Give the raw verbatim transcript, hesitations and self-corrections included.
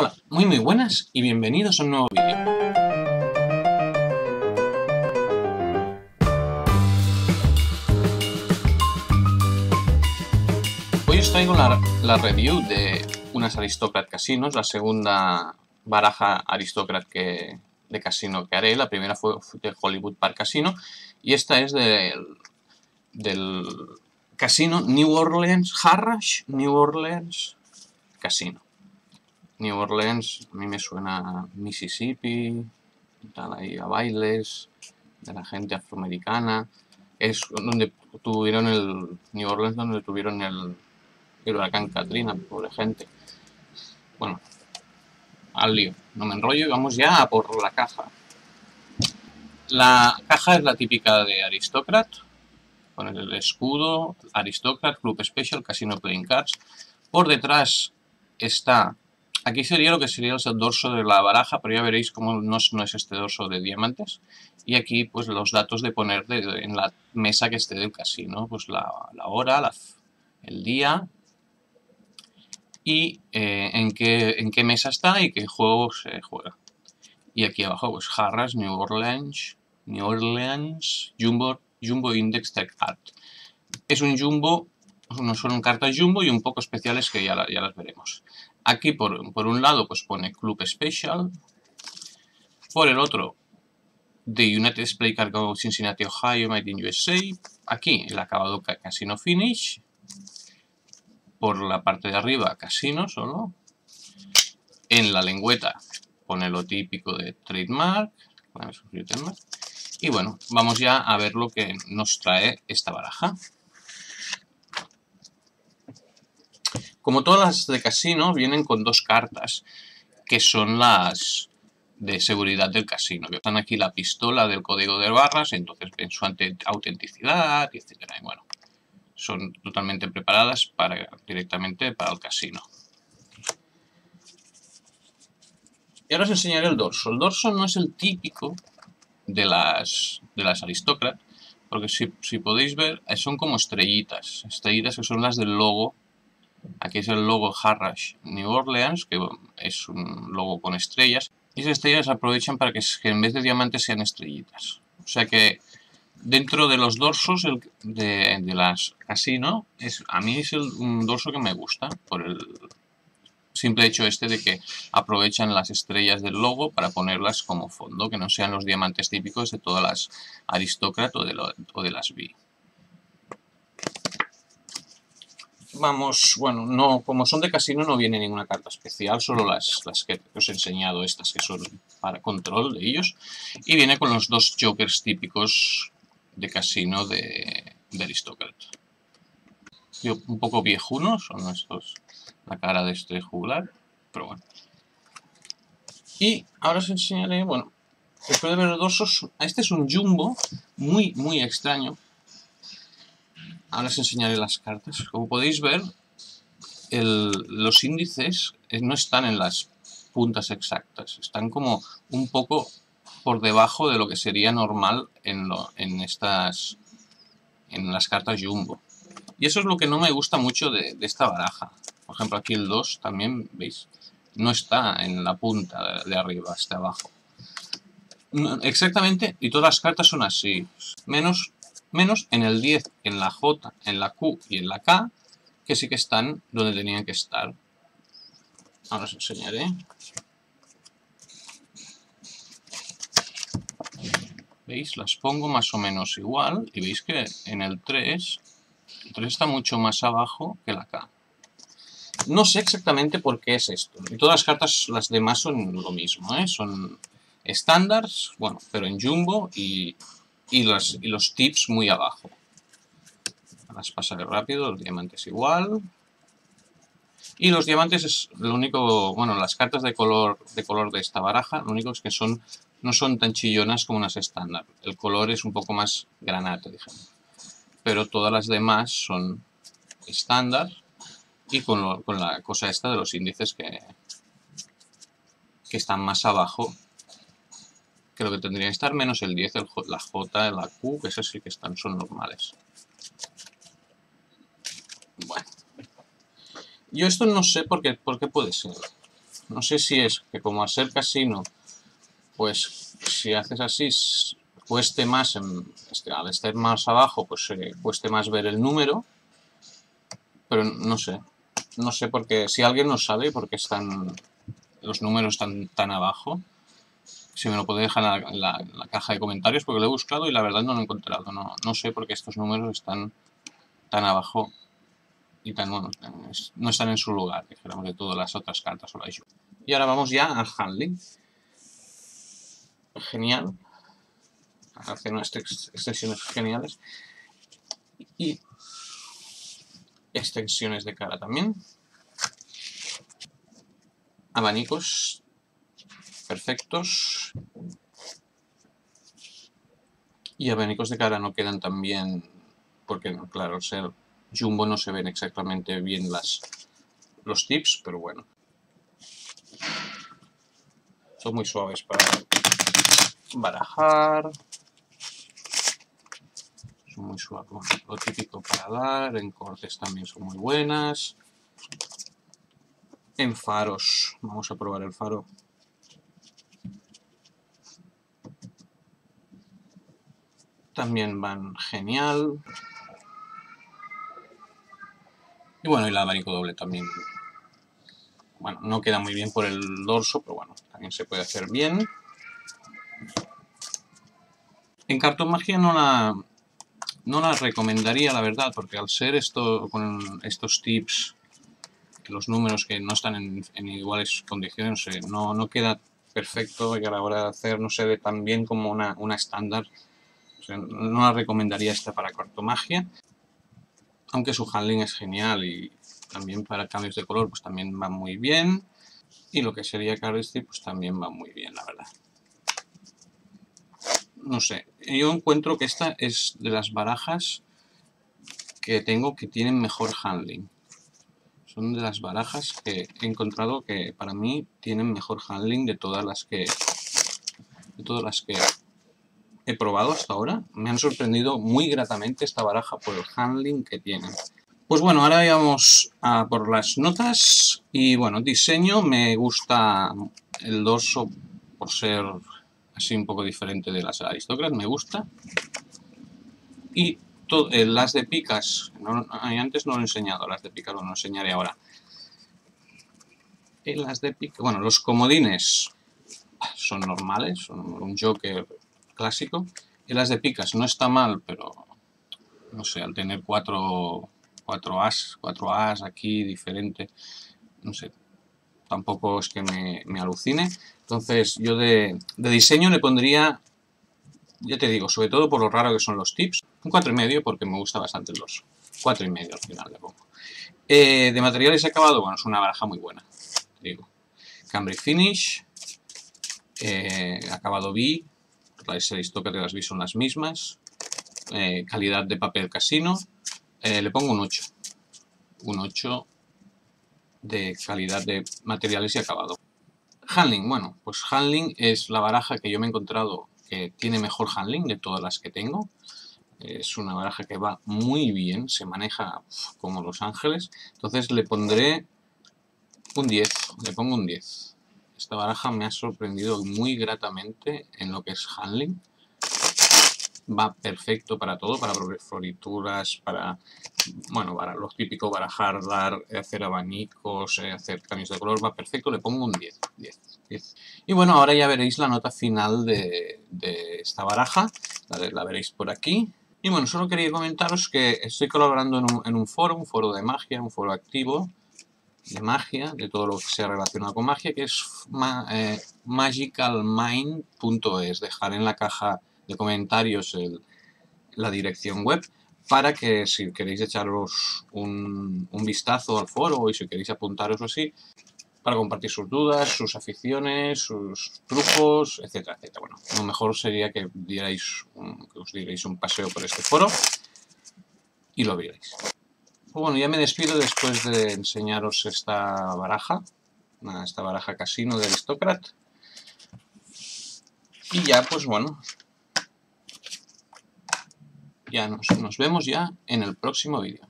Hola, muy muy buenas y bienvenidos a un nuevo vídeo. Hoy os traigo la, la review de unas Aristocrat Casinos, la segunda baraja Aristocrat que, de casino que haré. La primera fue de Hollywood Park Casino y esta es del, del Casino New Orleans, Harrah's New Orleans Casino. New Orleans, a mí me suena a Mississippi, tal, ahí a bailes de la gente afroamericana. Es donde tuvieron el New Orleans, donde tuvieron el, el huracán Katrina, pobre gente. Bueno, al lío, no me enrollo y vamos ya a por la caja. La caja es la típica de Aristocrat, con el escudo, Aristocrat, Club Special, Casino Playing Cards. Por detrás está... Aquí sería lo que sería el dorso de la baraja, pero ya veréis cómo no es, no es este dorso de diamantes. Y aquí pues los datos de poner de, de, en la mesa que esté del casino, pues la, la hora, la, el día y eh, en, qué, en qué mesa está y qué juego se juega. Y aquí abajo pues Harrah's, New Orleans, New Orleans, Jumbo, Jumbo Index, Tech Art. Es un Jumbo, no son cartas Jumbo y un poco especiales que ya, la, ya las veremos. Aquí por, por un lado pues pone Club Special, por el otro The United States Playing Cargo Cincinnati, Ohio, Made in U S A. Aquí el acabado Casino Finish, por la parte de arriba Casino solo, en la lengüeta pone lo típico de Trademark, y bueno, vamos ya a ver lo que nos trae esta baraja. Como todas las de casino, vienen con dos cartas, que son las de seguridad del casino. Están aquí la pistola del código de barras, entonces en su autenticidad, etcétera. Y bueno, son totalmente preparadas para, directamente para el casino. Y ahora os enseñaré el dorso. El dorso no es el típico de las, de las Aristocrat, porque si, si podéis ver, son como estrellitas. Estrellitas que son las del logo. Aquí es el logo Harrah's New Orleans, que es un logo con estrellas. Y esas estrellas aprovechan para que en vez de diamantes sean estrellitas. O sea que dentro de los dorsos el de, de las casino, es, a mí es el, un dorso que me gusta. Por el simple hecho este de que aprovechan las estrellas del logo para ponerlas como fondo. Que no sean los diamantes típicos de todas las Aristocrat o de, lo, o de las B. Vamos, bueno, no, como son de casino no viene ninguna carta especial, solo las, las que os he enseñado, estas que son para control de ellos. Y viene con los dos jokers típicos de casino de, de Aristocrat. Un poco viejunos son estos, la cara de este jugular, pero bueno. Y ahora os enseñaré, bueno, después de ver los dorsos, este es un jumbo muy, muy extraño. Ahora os enseñaré las cartas. Como podéis ver, el, los índices no están en las puntas exactas. Están como un poco por debajo de lo que sería normal en, lo, en, estas, en las cartas Jumbo. Y eso es lo que no me gusta mucho de, de esta baraja. Por ejemplo, aquí el dos también, ¿veis? No está en la punta de arriba, hasta abajo. No, exactamente, y todas las cartas son así. Menos... Menos en el diez, en la J, en la Q y en la K, que sí que están donde tenían que estar. Ahora os enseñaré. ¿Veis? Las pongo más o menos igual y veis que en el tres, el tres está mucho más abajo que la K. No sé exactamente por qué es esto. En todas las cartas, las demás son lo mismo, ¿eh? Son estándares, bueno, pero en Jumbo y... Y los, y los tips muy abajo. Las pasaré rápido, los diamantes igual. Y los diamantes es lo único... Bueno, las cartas de color de color de esta baraja, lo único es que son no son tan chillonas como unas estándar. El color es un poco más granate, digamos. Pero todas las demás son estándar. Y con, lo, con la cosa esta de los índices que, que están más abajo... que lo que tendría que estar menos el diez, el J, la J, la Q, que esas sí que están, son normales. Bueno. Yo esto no sé por qué, por qué puede ser. No sé si es que como al ser casino, pues si haces así, cueste más, en, este, al estar más abajo, pues eh, cueste más ver el número. Pero no sé, no sé por qué, si alguien lo sabe, por qué están los números tan, tan abajo. Si me lo puede dejar en la, la, la caja de comentarios, porque lo he buscado y la verdad no lo he encontrado. No, no sé por qué estos números están tan abajo y tan, bueno, no están en su lugar, digamos, de todas las otras cartas. O la issue. Y ahora vamos ya al handling. Genial. Hace unas extensiones geniales. Y extensiones de cara también. Abanicos. Perfectos. Y abanicos de cara no quedan tan bien, porque claro, al ser jumbo no se ven exactamente bien las, los tips, pero bueno. Son muy suaves para barajar. Son muy suaves. Lo típico para dar. En cortes también son muy buenas. En faros. Vamos a probar el faro. También van genial. Y bueno, y el abanico doble también. Bueno, no queda muy bien por el dorso, pero bueno, también se puede hacer bien. En cartón magia no la, no la recomendaría, la verdad, porque al ser esto con estos tips, los números que no están en, en iguales condiciones, no, no queda perfecto y a la hora de hacer no se ve tan bien como una, una estándar. No la recomendaría esta para cartomagia, aunque su handling es genial y también para cambios de color pues también va muy bien, y lo que sería cardistry pues también va muy bien, la verdad. No sé, yo encuentro que esta es de las barajas que tengo que tienen mejor handling. Son de las barajas que he encontrado que para mí tienen mejor handling de todas las que de todas las que he probado hasta ahora. Me han sorprendido muy gratamente esta baraja por el handling que tiene. Pues bueno, ahora vamos a por las notas. Y bueno, diseño, me gusta el dorso por ser así un poco diferente de las Aristocrat, me gusta. Y todo, eh, las de picas, no, antes no lo he enseñado, las de picas, bueno, lo enseñaré ahora. Y las de picas, bueno, los comodines son normales, son un joker clásico. El as de picas no está mal, pero no sé, al tener cuatro, cuatro as, cuatro as aquí diferente, no sé, tampoco es que me, me alucine. Entonces yo de, de diseño le pondría, ya te digo, sobre todo por lo raro que son los tips, un cuatro y medio, porque me gusta bastante los cuatro y medio al final le pongo. Eh, de materiales acabado, bueno, es una baraja muy buena, te digo. Cambric Finish, eh, acabado B. Las Aristocrat que las vi son las mismas. Eh, calidad de papel casino. Eh, le pongo un ocho. Un ocho de calidad de materiales y acabado. Handling. Bueno, pues handling es la baraja que yo me he encontrado que tiene mejor handling de todas las que tengo. Es una baraja que va muy bien. Se maneja uf, como Los Ángeles. Entonces le pondré un diez. Le pongo un diez. Esta baraja me ha sorprendido muy gratamente en lo que es handling. Va perfecto para todo, para florituras, para, bueno, para lo típico, barajar, dar, hacer abanicos, hacer cambios de color. Va perfecto, le pongo un diez. Y bueno, ahora ya veréis la nota final de, de esta baraja. La, la veréis por aquí. Y bueno, solo quería comentaros que estoy colaborando en un, en un foro, un foro de magia, un foro activo. De magia, de todo lo que sea relacionado con magia, que es ma eh, magical mind punto es. Dejaré en la caja de comentarios el, la dirección web para que si queréis echaros un, un vistazo al foro y si queréis apuntaros así, para compartir sus dudas, sus aficiones, sus trucos, etcétera, etcétera. Bueno, lo mejor sería que, dierais un, que os dierais un paseo por este foro y lo vierais. Bueno, ya me despido después de enseñaros esta baraja, esta baraja casino de Aristocrat. Y ya, pues bueno, ya nos, nos vemos ya en el próximo vídeo.